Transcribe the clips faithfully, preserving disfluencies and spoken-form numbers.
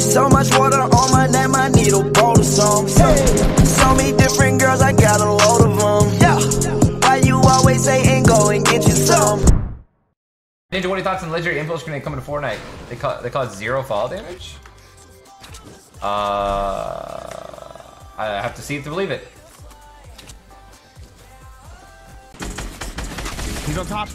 So much water on my neck, my needle bold or some. So many different girls, I got a load of them. Yeah. Why you always say ain't go and get you some? Ninja, what are your thoughts on legendary impulse grenade coming to Fortnite? They call, they call it zero fall damage? Uh, I have to see it to believe it. He's on top.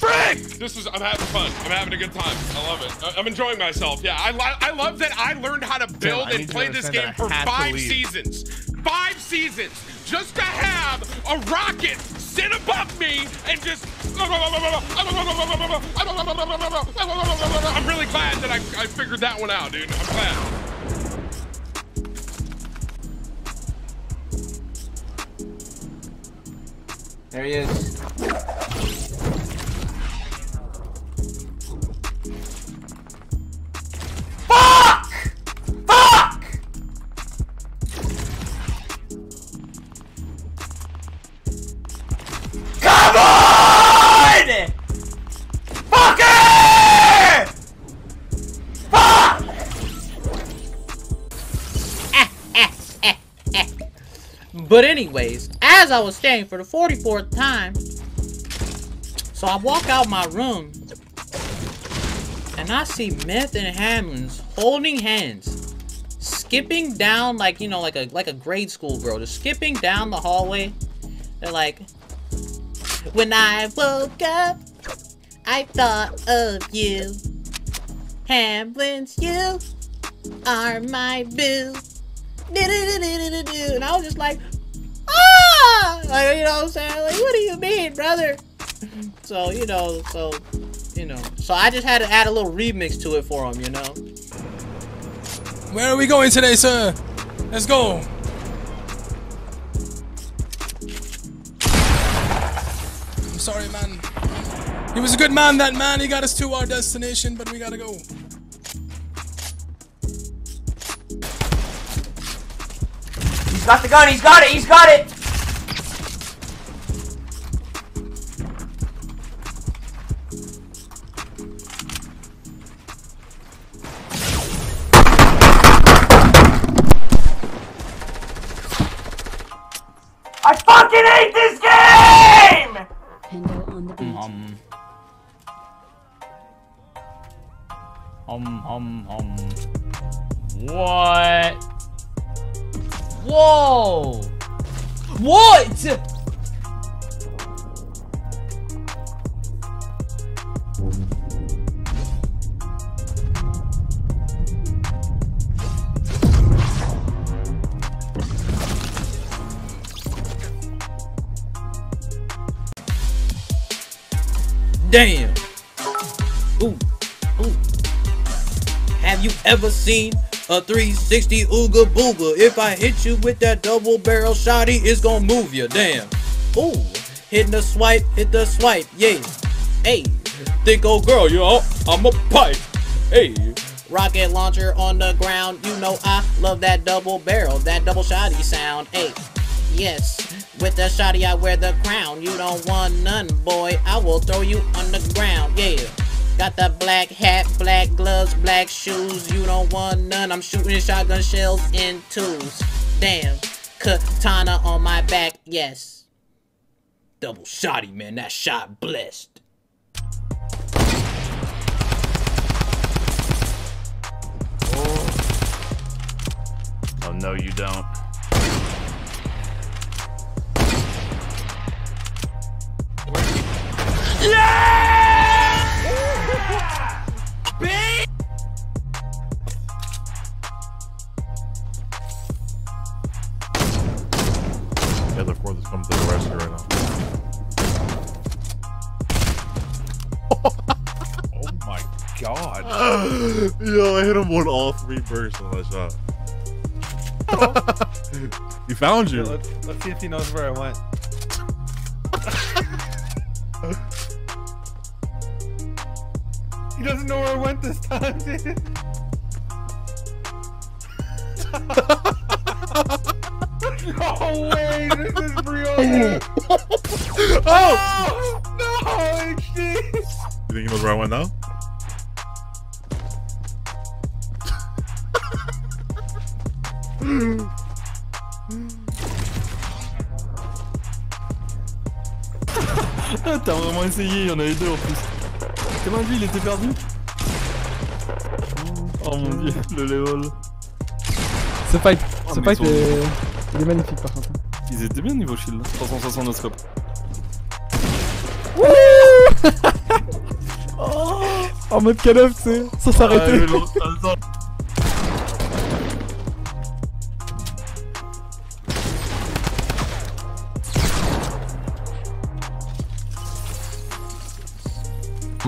Frick! This is, I'm having fun. I'm having a good time. I love it. I'm enjoying myself. Yeah, I, lo I love that I learned how to build Damn, and play this game for five seasons. Five seasons. Just to have a rocket sit above me and just... I'm really glad that I, I figured that one out, dude. I'm glad. There he is. Fuck! Fuck! Come on! Fucker! Fuck! But anyways, as I was staying for the forty-fourth time, so I walk out my room and I see Myth and Hamlinz holding hands, skipping down like, you know, like a like a grade school girl. They're skipping down the hallway. They're like, when I woke up, I thought of you. Hamlinz, you are my boo. And I was just like, ah! Like, you know what I'm saying? Like, what do you mean, brother? So, you know, so, you know. So I just had to add a little remix to it for him, you know? Where are we going today, sir? Let's go. I'm sorry, man. He was a good man, that man. He got us to our destination, but we gotta go. He's got the gun, he's got it, he's got it! I fucking hate this game! Hendo on the beat. Um, um, um, um. What? Whoa! What? Damn! Ooh, ooh. Have you ever seen a three sixty ooga booga? If I hit you with that double barrel shotty, it's gonna move you. Damn. Ooh, hitting the swipe, hit the swipe, yeah. Hey, thick old girl, yo, I'm a pipe. Hey, rocket launcher on the ground. You know I love that double barrel, that double shotty sound. Hey, yes, with the shotty I wear the crown. You don't want none, boy. I will throw you on the ground, yeah. Got the black hat, black gloves, black shoes. You don't want none. I'm shooting shotgun shells in twos. Damn. Katana on my back. Yes. Double shotty, man. That shot blessed. Oh, oh no, you don't. Yeah! Coming to the rescue right now. Oh my god. Yo, I hit him with all three bursts on that shot. Oh. He found you. Yeah, let's, let's see if he knows where I went. He doesn't know where I went this time, dude. No way, this is real. Oh! No, H D! You think he knows where I went now? Ah, t'as vraiment essayé, il y en avait deux en plus. Comment lui il était perdu? Oh mon dieu, le level. Ce fight, oh, ce fight sont... est... il est magnifique par contre. Ils étaient bien niveau shield, trois cent soixante no scope. Oh, en mode Call of, tu sais, sans s'arrêter. Ah,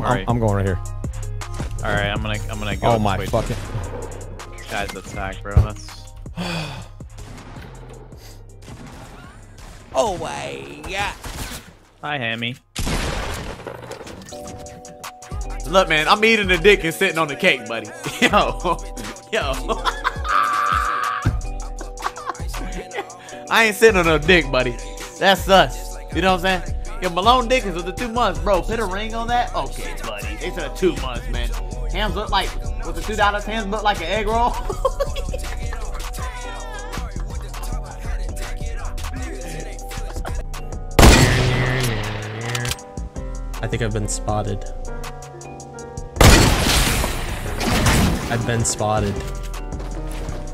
Right. I'm going right here. All right, I'm gonna, I'm gonna go. Oh my fucking guys, that's hack, bro. That's. Oh my god. Hi, Hammy. Look, man, I'm eating the dick and sitting on the cake, buddy. Yo, yo. I ain't sitting on no dick, buddy. That's us. You know what I'm saying? Yo, Malone Dickens with the two months, bro. Put a ring on that? Okay, buddy. They said a two months, man. Hams look like, with the two dollars, hams look like an egg roll. I think I've been spotted. I've been spotted.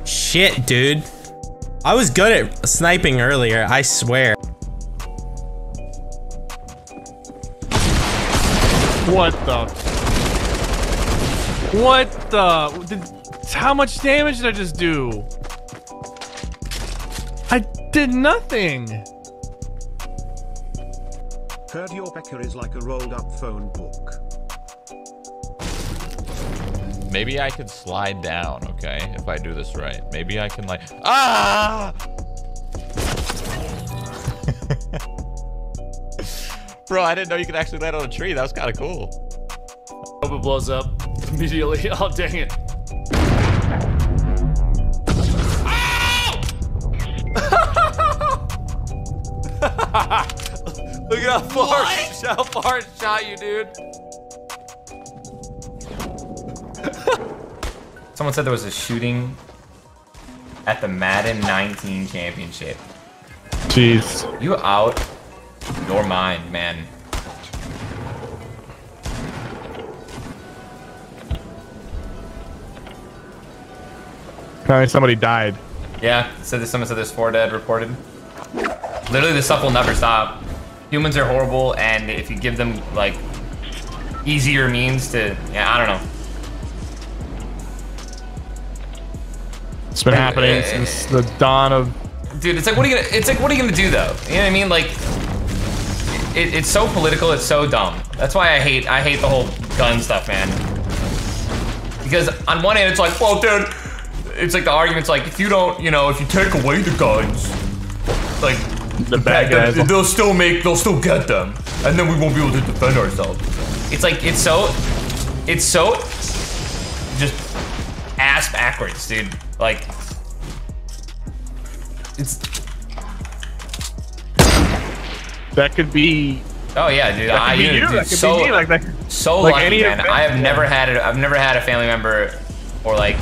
Shit, dude. I was good at sniping earlier, I swear. What the? What the? Did, how much damage did I just do? I did nothing. Heard your pecker is like a rolled up phone book. Maybe I could slide down, okay? If I do this right. Maybe I can like... Ah! Bro, I didn't know you could actually land on a tree. That was kind of cool. Hope it blows up immediately. Oh, dang it. Look at how far, how far it shot you, dude. Someone said there was a shooting at the Madden nineteen championship. Jeez. You out. Your mind, man. Apparently somebody died. Yeah, said this, someone said there's four dead reported. Literally, this stuff will never stop. Humans are horrible, and if you give them, like, easier means to... Yeah, I don't know. It's been happening uh, since the dawn of... Dude, it's like, what are you gonna, it's like, what are you gonna do, though? You know what I mean? Like... It, it's so political, it's so dumb. That's why I hate I hate the whole gun stuff, man. Because on one hand, it's like, well, dude, it's like the argument's like, if you don't, you know, if you take away the guns, like, the bad guys, they'll, they'll still make, they'll still get them, and then we won't be able to defend ourselves. It's like, it's so, it's so, just ass backwards, dude. Like, it's. That could be. Oh yeah, dude. That could I, be you. Dude, that could so, be me. Like, that, so like lucky, any man. I have never had it. I've never had a family member, or like.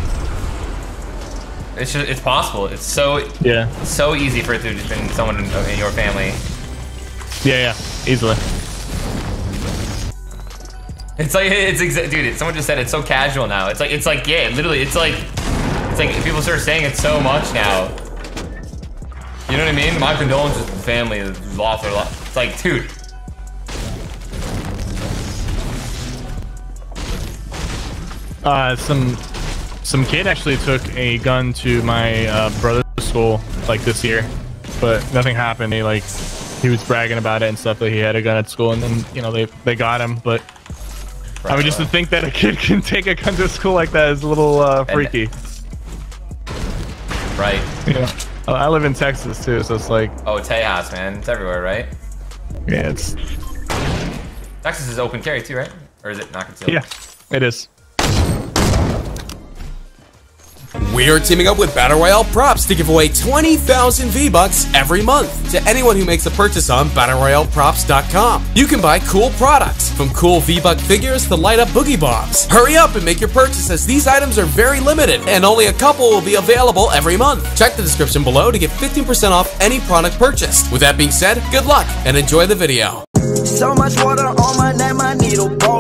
It's just, it's possible. It's so. Yeah. So easy for it to just been someone in, in your family. Yeah, yeah, easily. It's like it's exa dude. It, someone just said it's so casual now. It's like it's like yeah, literally. It's like it's like people start saying it so much now. You know what I mean? My condolences to the family that lost their life. It's like, dude. Uh, some some kid actually took a gun to my uh, brother's school like this year, but nothing happened. He like he was bragging about it and stuff that he had a gun at school, and then you know they they got him. But right. I mean, just to think that a kid can take a gun to school like that is a little uh, freaky. And, right. Yeah. Oh, I live in Texas too, so it's like... Oh, Tejas, man. It's everywhere, right? Yeah, it's... Texas is open carry too, right? Or is it not concealed? Yeah, it is. We are teaming up with Battle Royale Props to give away twenty thousand V-Bucks every month to anyone who makes a purchase on battle royale props dot com. You can buy cool products, from cool V-Buck figures to light up Boogie Bombs. Hurry up and make your purchase, as these items are very limited and only a couple will be available every month. Check the description below to get fifteen percent off any product purchased. With that being said, good luck and enjoy the video. So much water on my neck, my needle ball.